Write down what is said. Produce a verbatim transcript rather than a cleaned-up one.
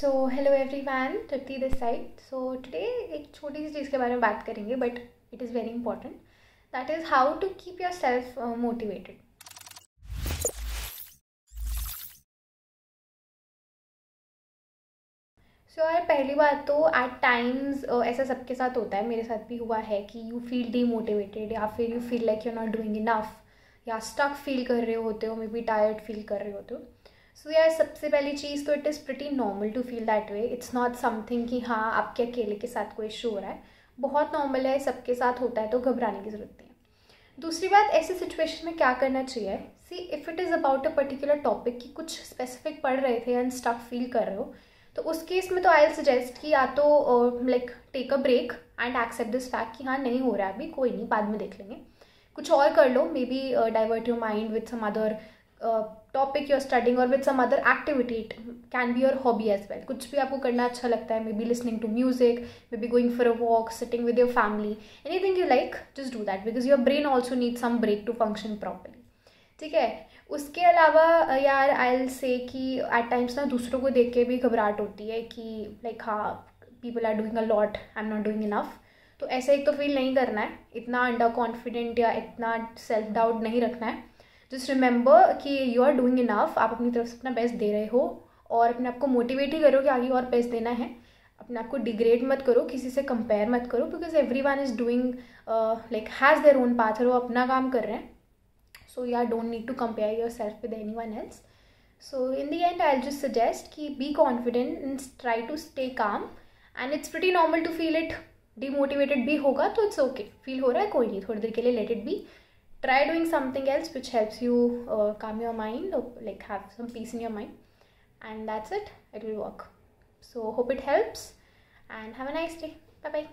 So hello everyone, Tripti this side. So today एक छोटी सी चीज़ के बारे में बात करेंगे, but it is very important, that is how to keep yourself motivated. So यार, पहली बात तो एट टाइम्स uh, ऐसा सबके साथ होता है, मेरे साथ भी हुआ है कि यू फील डीमोटिवेटेड या फिर you feel like you not doing enough या स्टक फील कर रहे होते हो, मे बी टायर्ड फील कर रहे होते हो। सो so, यार yeah, सबसे पहली चीज़ तो it is pretty normal to feel that way. It's not something कि हाँ आपके अकेले के साथ कोई इशू हो रहा है, बहुत नॉर्मल है, सबके साथ होता है, तो घबराने की ज़रूरत नहीं है। दूसरी बात, ऐसी सिचुएशन में क्या करना चाहिए, see if it is about a particular topic कि कुछ स्पेसिफिक पढ़ रहे थे एंड स्टक फील कर रहे हो, तो उस केस में तो आई विल सजेस्ट कि या तो like take a break and accept this fact कि हाँ नहीं हो रहा है अभी, कोई नहीं, बाद में देख लेंगे, कुछ और कर लो, maybe divert your mind with some other topic you are studying और with some other activity. It can be your hobby as well, कुछ भी आपको करना अच्छा लगता है, maybe listening to music, maybe going for a walk, sitting with your family, anything you like, just do that because your brain also need some break to function properly. ठीक है, उसके अलावा यार I will say कि eight times ना दूसरों को देख के भी घबराहट होती है कि लाइक हाँ people are doing a lot, I am not doing enough. तो ऐसा एक तो फील नहीं करना है, इतना अंडर कॉन्फिडेंट या इतना सेल्फ डाउट नहीं रखना है। जस्ट रिमेंबर कि यू आर डूइंग इनफ, आप अपनी तरफ से अपना बेस्ट दे रहे हो और अपने आप को मोटिवेट ही करो कि आगे और बेस्ट देना है। अपने आप को डिग्रेड मत करो, किसी से कंपेयर मत करो, because everyone is doing like has their own path, और वो अपना काम कर रहे हैं। सो यार don't need to compare yourself with anyone else. So in the end I will just suggest कि be confident and try to stay calm, and it's pretty normal to feel it. Demotivated भी होगा तो it's okay, feel हो रहा है, कोई नहीं, थोड़ी देर के लिए let it be. Try doing something else which helps you uh, calm your mind or like have some peace in your mind, and that's it. It will work. So hope it helps and have a nice day. Bye bye.